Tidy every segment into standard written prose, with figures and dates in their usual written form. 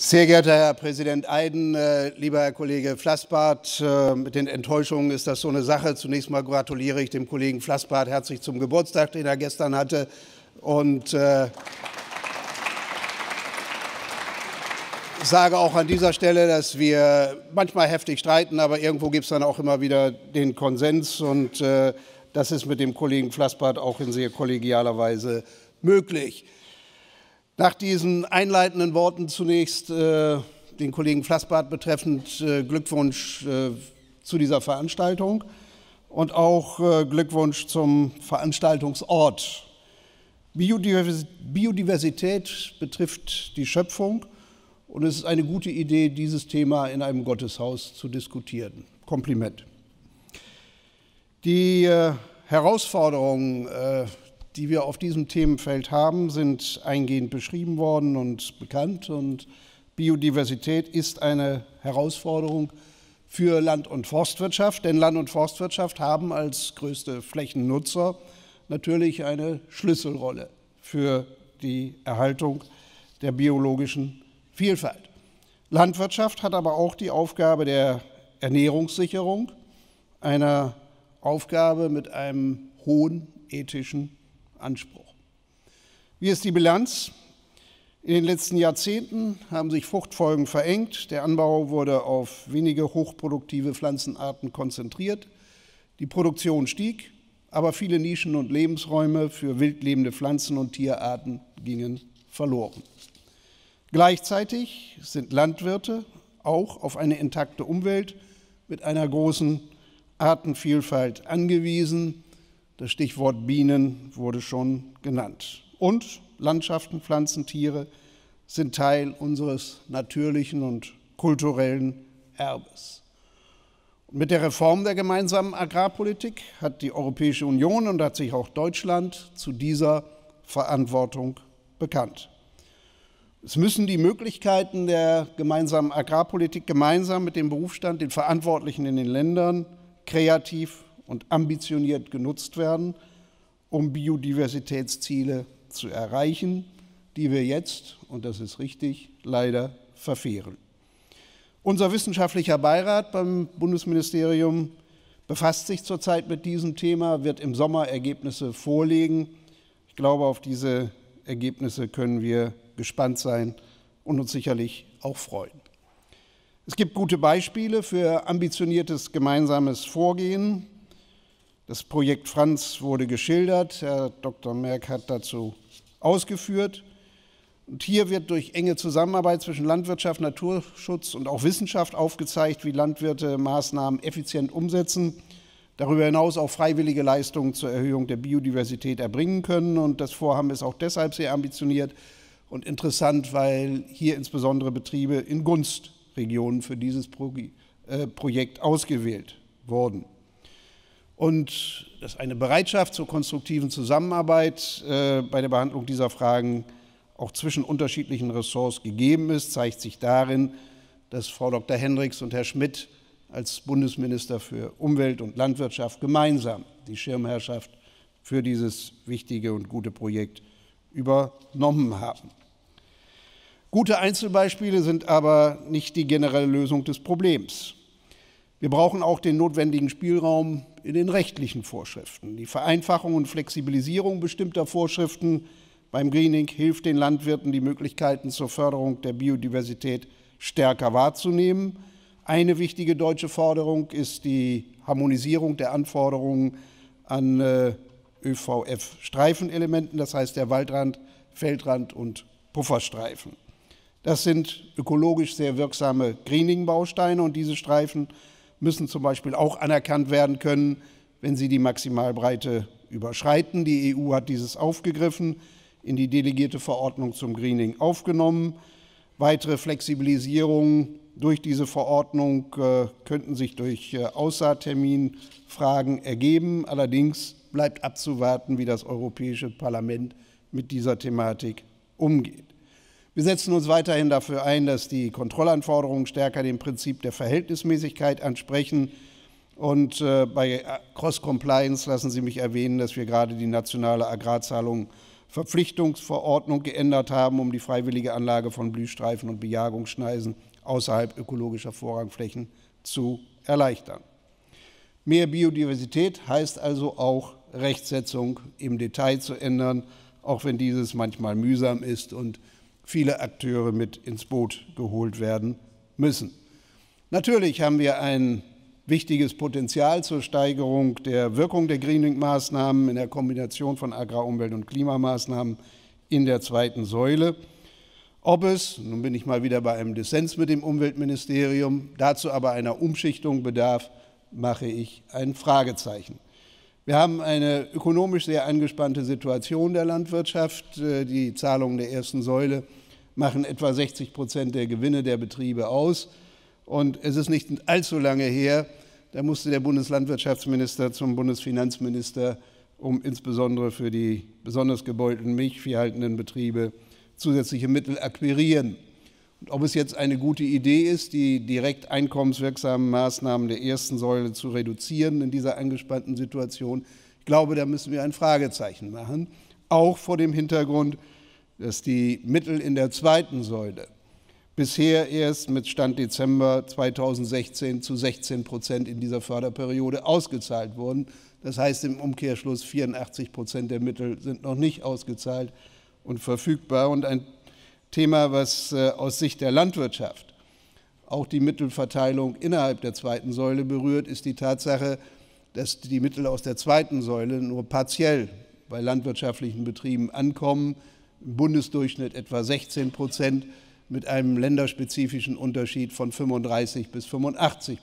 Sehr geehrter Herr Präsident Eiden, lieber Herr Kollege Flassbart, mit den Enttäuschungen ist das so eine Sache. Zunächst mal gratuliere ich dem Kollegen Flassbart herzlich zum Geburtstag, den er gestern hatte. Und sage auch an dieser Stelle, dass wir manchmal heftig streiten, aber irgendwo gibt es dann auch immer wieder den Konsens. Und das ist mit dem Kollegen Flassbart auch in sehr kollegialer Weise möglich. Nach diesen einleitenden Worten zunächst den Kollegen Flassbart betreffend Glückwunsch zu dieser Veranstaltung und auch Glückwunsch zum Veranstaltungsort. Biodiversität betrifft die Schöpfung und es ist eine gute Idee, dieses Thema in einem Gotteshaus zu diskutieren. Kompliment. Die Herausforderungen, die wir auf diesem Themenfeld haben, sind eingehend beschrieben worden und bekannt. Und Biodiversität ist eine Herausforderung für Land- und Forstwirtschaft, denn Land- und Forstwirtschaft haben als größte Flächennutzer natürlich eine Schlüsselrolle für die Erhaltung der biologischen Vielfalt. Landwirtschaft hat aber auch die Aufgabe der Ernährungssicherung, einer Aufgabe mit einem hohen ethischen Anspruch. Wie ist die Bilanz? In den letzten Jahrzehnten haben sich Fruchtfolgen verengt. Der Anbau wurde auf wenige hochproduktive Pflanzenarten konzentriert. Die Produktion stieg, aber viele Nischen und Lebensräume für wildlebende Pflanzen und Tierarten gingen verloren. Gleichzeitig sind Landwirte auch auf eine intakte Umwelt mit einer großen Artenvielfalt angewiesen. Das Stichwort Bienen wurde schon genannt. Und Landschaften, Pflanzen, Tiere sind Teil unseres natürlichen und kulturellen Erbes. Und mit der Reform der gemeinsamen Agrarpolitik hat die Europäische Union und hat sich auch Deutschland zu dieser Verantwortung bekannt. Es müssen die Möglichkeiten der gemeinsamen Agrarpolitik gemeinsam mit dem Berufsstand, den Verantwortlichen in den Ländern, kreativ und ambitioniert genutzt werden, um Biodiversitätsziele zu erreichen, die wir jetzt, und das ist richtig, leider verfehlen. Unser wissenschaftlicher Beirat beim Bundesministerium befasst sich zurzeit mit diesem Thema, wird im Sommer Ergebnisse vorlegen. Ich glaube, auf diese Ergebnisse können wir gespannt sein und uns sicherlich auch freuen. Es gibt gute Beispiele für ambitioniertes gemeinsames Vorgehen. Das Projekt Franz wurde geschildert, Herr Dr. Merck hat dazu ausgeführt. Und hier wird durch enge Zusammenarbeit zwischen Landwirtschaft, Naturschutz und auch Wissenschaft aufgezeigt, wie Landwirte Maßnahmen effizient umsetzen, darüber hinaus auch freiwillige Leistungen zur Erhöhung der Biodiversität erbringen können. Und das Vorhaben ist auch deshalb sehr ambitioniert und interessant, weil hier insbesondere Betriebe in Gunstregionen für dieses Projekt ausgewählt wurden. Und dass eine Bereitschaft zur konstruktiven Zusammenarbeit bei der Behandlung dieser Fragen auch zwischen unterschiedlichen Ressorts gegeben ist, zeigt sich darin, dass Frau Dr. Hendricks und Herr Schmidt als Bundesminister für Umwelt und Landwirtschaft gemeinsam die Schirmherrschaft für dieses wichtige und gute Projekt übernommen haben. Gute Einzelbeispiele sind aber nicht die generelle Lösung des Problems. Wir brauchen auch den notwendigen Spielraum in den rechtlichen Vorschriften. Die Vereinfachung und Flexibilisierung bestimmter Vorschriften beim Greening hilft den Landwirten, die Möglichkeiten zur Förderung der Biodiversität stärker wahrzunehmen. Eine wichtige deutsche Forderung ist die Harmonisierung der Anforderungen an ÖVF-Streifenelementen, das heißt der Waldrand, Feldrand und Pufferstreifen. Das sind ökologisch sehr wirksame Greening-Bausteine und diese Streifen müssen zum Beispiel auch anerkannt werden können, wenn sie die Maximalbreite überschreiten. Die EU hat dieses aufgegriffen, in die delegierte Verordnung zum Greening aufgenommen. Weitere Flexibilisierungen durch diese Verordnung könnten sich durch Aussaatterminfragen ergeben. Allerdings bleibt abzuwarten, wie das Europäische Parlament mit dieser Thematik umgeht. Wir setzen uns weiterhin dafür ein, dass die Kontrollanforderungen stärker dem Prinzip der Verhältnismäßigkeit ansprechen. Und bei Cross-Compliance lassen Sie mich erwähnen, dass wir gerade die nationale Agrarzahlung Verpflichtungsverordnung geändert haben, um die freiwillige Anlage von Blühstreifen und Bejagungsschneisen außerhalb ökologischer Vorrangflächen zu erleichtern. Mehr Biodiversität heißt also auch, Rechtsetzung im Detail zu ändern, auch wenn dieses manchmal mühsam ist und viele Akteure mit ins Boot geholt werden müssen. Natürlich haben wir ein wichtiges Potenzial zur Steigerung der Wirkung der Greening-Maßnahmen in der Kombination von Agrar-, Umwelt- und Klimamaßnahmen in der zweiten Säule. Ob es, nun bin ich mal wieder bei einem Dissens mit dem Umweltministerium, dazu aber einer Umschichtung bedarf, mache ich ein Fragezeichen. Wir haben eine ökonomisch sehr angespannte Situation der Landwirtschaft. Die Zahlungen der ersten Säule machen etwa 60% der Gewinne der Betriebe aus. Und es ist nicht allzu lange her, da musste der Bundeslandwirtschaftsminister zum Bundesfinanzminister, um insbesondere für die besonders gebeutelten milchviehhaltenden Betriebe zusätzliche Mittel akquirieren. Und ob es jetzt eine gute Idee ist, die direkt einkommenswirksamen Maßnahmen der ersten Säule zu reduzieren in dieser angespannten Situation, ich glaube, da müssen wir ein Fragezeichen machen, auch vor dem Hintergrund, dass die Mittel in der zweiten Säule bisher erst mit Stand Dezember 2016 zu 16% in dieser Förderperiode ausgezahlt wurden. Das heißt im Umkehrschluss, 84% der Mittel sind noch nicht ausgezahlt und verfügbar. Und ein Thema, was aus Sicht der Landwirtschaft auch die Mittelverteilung innerhalb der zweiten Säule berührt, ist die Tatsache, dass die Mittel aus der zweiten Säule nur partiell bei landwirtschaftlichen Betrieben ankommen, im Bundesdurchschnitt etwa 16%. Mit einem länderspezifischen Unterschied von 35 bis 85%.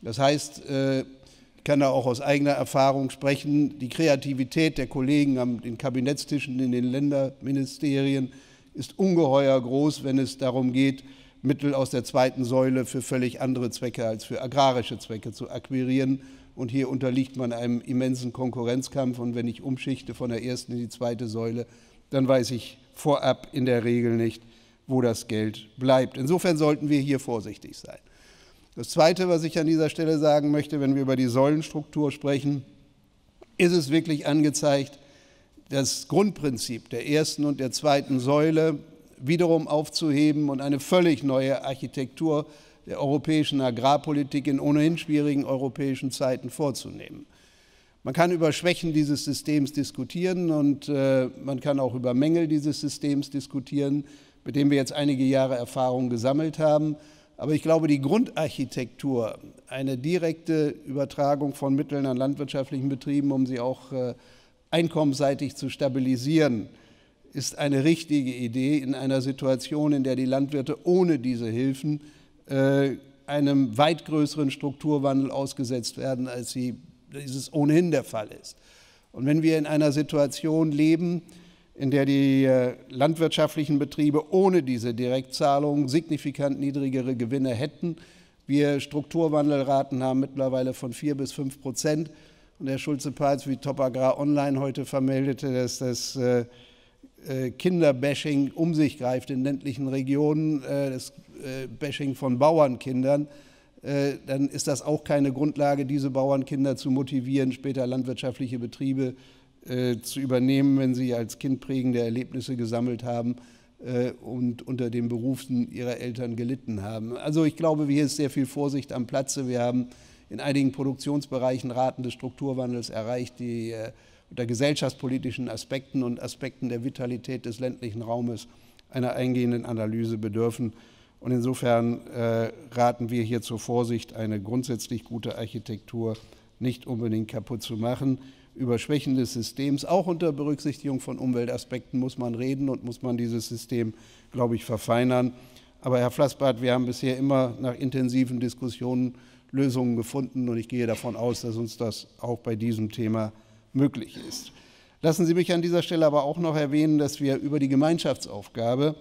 Das heißt, ich kann da auch aus eigener Erfahrung sprechen, die Kreativität der Kollegen an den Kabinettstischen in den Länderministerien ist ungeheuer groß, wenn es darum geht, Mittel aus der zweiten Säule für völlig andere Zwecke als für agrarische Zwecke zu akquirieren. Und hier unterliegt man einem immensen Konkurrenzkampf. Und wenn ich umschichte von der ersten in die zweite Säule, dann weiß ich vorab in der Regel nicht, wo das Geld bleibt. Insofern sollten wir hier vorsichtig sein. Das Zweite, was ich an dieser Stelle sagen möchte, wenn wir über die Säulenstruktur sprechen, ist es wirklich angezeigt, das Grundprinzip der ersten und der zweiten Säule wiederum aufzuheben und eine völlig neue Architektur der europäischen Agrarpolitik in ohnehin schwierigen europäischen Zeiten vorzunehmen. Man kann über Schwächen dieses Systems diskutieren und man kann auch über Mängel dieses Systems diskutieren, mit dem wir jetzt einige Jahre Erfahrung gesammelt haben. Aber ich glaube, die Grundarchitektur, eine direkte Übertragung von Mitteln an landwirtschaftlichen Betrieben, um sie auch einkommensseitig zu stabilisieren, ist eine richtige Idee in einer Situation, in der die Landwirte ohne diese Hilfen einem weit größeren Strukturwandel ausgesetzt werden, als dieses ohnehin der Fall ist. Und wenn wir in einer Situation leben, in der die landwirtschaftlichen Betriebe ohne diese Direktzahlungen signifikant niedrigere Gewinne hätten. Wir Strukturwandelraten haben mittlerweile von 4 bis 5%. Und Herr Schulze-Palz, wie Top Agrar Online heute vermeldete, dass das Kinderbashing um sich greift in ländlichen Regionen, das Bashing von Bauernkindern, dann ist das auch keine Grundlage, diese Bauernkinder zu motivieren, später landwirtschaftliche Betriebe zu übernehmen, wenn sie als Kind prägende Erlebnisse gesammelt haben und unter den Berufen ihrer Eltern gelitten haben. Also ich glaube, hier ist sehr viel Vorsicht am Platze. Wir haben in einigen Produktionsbereichen Raten des Strukturwandels erreicht, die unter gesellschaftspolitischen Aspekten und Aspekten der Vitalität des ländlichen Raumes einer eingehenden Analyse bedürfen. Und insofern raten wir hier zur Vorsicht, eine grundsätzlich gute Architektur nicht unbedingt kaputt zu machen. Über Schwächen des Systems, auch unter Berücksichtigung von Umweltaspekten, muss man reden und muss man dieses System, glaube ich, verfeinern. Aber Herr Flassbart, wir haben bisher immer nach intensiven Diskussionen Lösungen gefunden und ich gehe davon aus, dass uns das auch bei diesem Thema möglich ist. Lassen Sie mich an dieser Stelle aber auch noch erwähnen, dass wir über die Gemeinschaftsaufgabe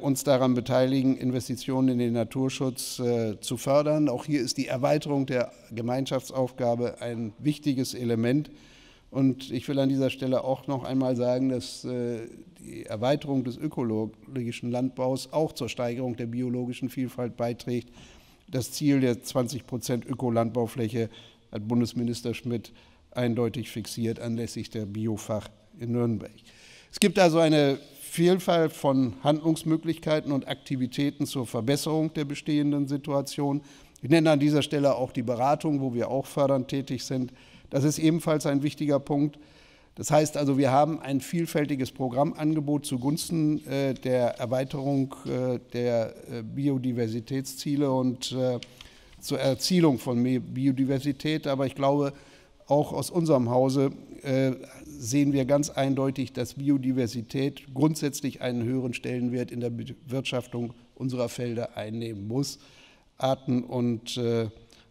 uns daran beteiligen, Investitionen in den Naturschutz zu fördern. Auch hier ist die Erweiterung der Gemeinschaftsaufgabe ein wichtiges Element. Und ich will an dieser Stelle auch noch einmal sagen, dass die Erweiterung des ökologischen Landbaus auch zur Steigerung der biologischen Vielfalt beiträgt. Das Ziel der 20% Ökolandbaufläche hat Bundesminister Schmidt eindeutig fixiert anlässlich der Biofach in Nürnberg. Es gibt also eine Vielfalt von Handlungsmöglichkeiten und Aktivitäten zur Verbesserung der bestehenden Situation. Ich nenne an dieser Stelle auch die Beratung, wo wir auch fördernd tätig sind. Das ist ebenfalls ein wichtiger Punkt. Das heißt also, wir haben ein vielfältiges Programmangebot zugunsten der Erweiterung der Biodiversitätsziele und zur Erzielung von mehr Biodiversität. Aber ich glaube, auch aus unserem Hause sehen wir ganz eindeutig, dass Biodiversität grundsätzlich einen höheren Stellenwert in der Bewirtschaftung unserer Felder einnehmen muss. Arten und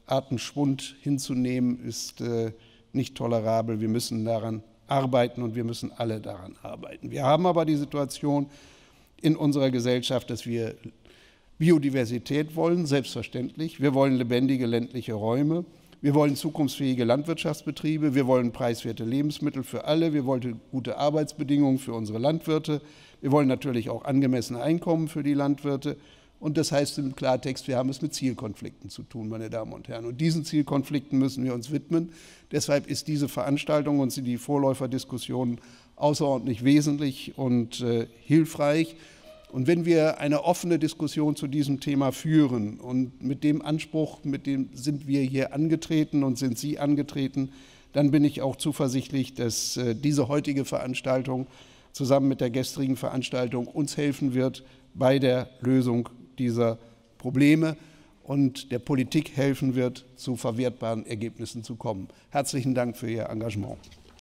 Artenschwund hinzunehmen ist nicht tolerabel. Wir müssen daran arbeiten und wir müssen alle daran arbeiten. Wir haben aber die Situation in unserer Gesellschaft, dass wir Biodiversität wollen, selbstverständlich. Wir wollen lebendige ländliche Räume. Wir wollen zukunftsfähige Landwirtschaftsbetriebe. Wir wollen preiswerte Lebensmittel für alle. Wir wollen gute Arbeitsbedingungen für unsere Landwirte. Wir wollen natürlich auch angemessene Einkommen für die Landwirte. Und das heißt im Klartext, wir haben es mit Zielkonflikten zu tun, meine Damen und Herren. Und diesen Zielkonflikten müssen wir uns widmen. Deshalb ist diese Veranstaltung und die Vorläuferdiskussion außerordentlich wesentlich und hilfreich. Und wenn wir eine offene Diskussion zu diesem Thema führen und mit dem Anspruch, mit dem sind wir hier angetreten und sind Sie angetreten, dann bin ich auch zuversichtlich, dass diese heutige Veranstaltung zusammen mit der gestrigen Veranstaltung uns helfen wird bei der Lösung dieser Probleme und der Politik helfen wird, zu verwertbaren Ergebnissen zu kommen. Herzlichen Dank für Ihr Engagement.